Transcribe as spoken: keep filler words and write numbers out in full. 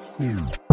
Snap.